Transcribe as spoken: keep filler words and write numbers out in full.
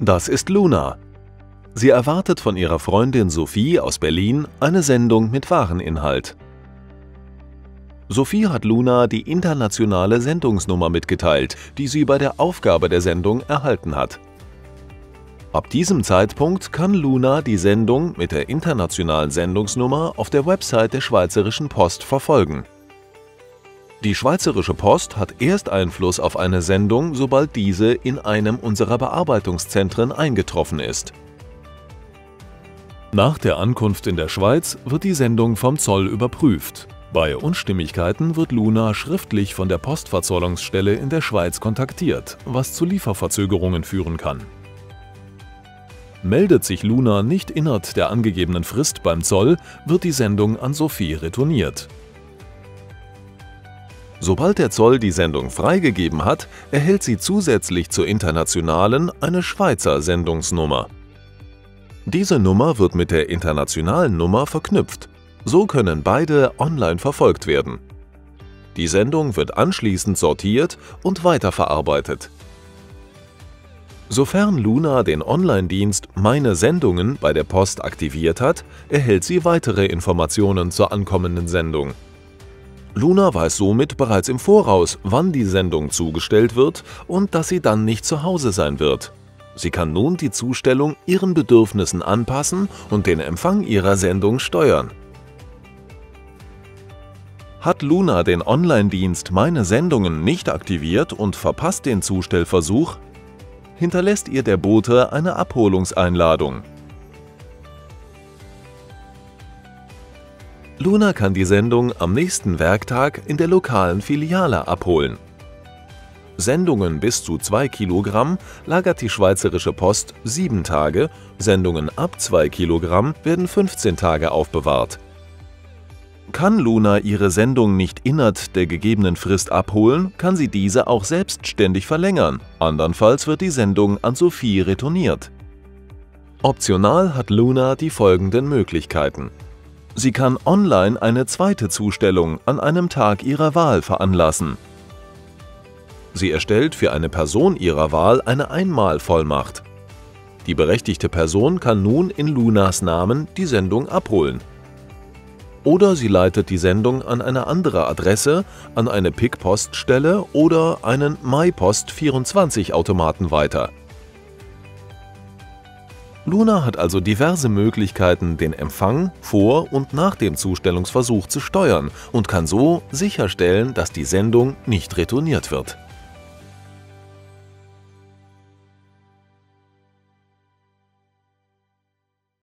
Das ist Luna. Sie erwartet von ihrer Freundin Sophie aus Berlin eine Sendung mit Wareninhalt. Sophie hat Luna die internationale Sendungsnummer mitgeteilt, die sie bei der Aufgabe der Sendung erhalten hat. Ab diesem Zeitpunkt kann Luna die Sendung mit der internationalen Sendungsnummer auf der Website der Schweizerischen Post verfolgen. Die Schweizerische Post hat erst Einfluss auf eine Sendung, sobald diese in einem unserer Bearbeitungszentren eingetroffen ist. Nach der Ankunft in der Schweiz wird die Sendung vom Zoll überprüft. Bei Unstimmigkeiten wird Luna schriftlich von der Postverzollungsstelle in der Schweiz kontaktiert, was zu Lieferverzögerungen führen kann. Meldet sich Luna nicht innerhalb der angegebenen Frist beim Zoll, wird die Sendung an Sophie retourniert. Sobald der Zoll die Sendung freigegeben hat, erhält sie zusätzlich zur internationalen eine Schweizer Sendungsnummer. Diese Nummer wird mit der internationalen Nummer verknüpft. So können beide online verfolgt werden. Die Sendung wird anschließend sortiert und weiterverarbeitet. Sofern Luna den Online-Dienst Meine Sendungen bei der Post aktiviert hat, erhält sie weitere Informationen zur ankommenden Sendung. Luna weiß somit bereits im Voraus, wann die Sendung zugestellt wird und dass sie dann nicht zu Hause sein wird. Sie kann nun die Zustellung ihren Bedürfnissen anpassen und den Empfang ihrer Sendung steuern. Hat Luna den Online-Dienst Meine Sendungen nicht aktiviert und verpasst den Zustellversuch, hinterlässt ihr der Bote eine Abholungseinladung. Luna kann die Sendung am nächsten Werktag in der lokalen Filiale abholen. Sendungen bis zu zwei Kilogramm lagert die Schweizerische Post sieben Tage, Sendungen ab zwei Kilogramm werden fünfzehn Tage aufbewahrt. Kann Luna ihre Sendung nicht innerhalb der gegebenen Frist abholen, kann sie diese auch selbstständig verlängern, andernfalls wird die Sendung an Sophie retourniert. Optional hat Luna die folgenden Möglichkeiten. Sie kann online eine zweite Zustellung an einem Tag ihrer Wahl veranlassen. Sie erstellt für eine Person ihrer Wahl eine Einmalvollmacht. Die berechtigte Person kann nun in Lunas Namen die Sendung abholen. Oder sie leitet die Sendung an eine andere Adresse, an eine Pickpoststelle oder einen MyPost vierundzwanzig-Automaten weiter. Luna hat also diverse Möglichkeiten, den Empfang vor und nach dem Zustellungsversuch zu steuern und kann so sicherstellen, dass die Sendung nicht retourniert wird.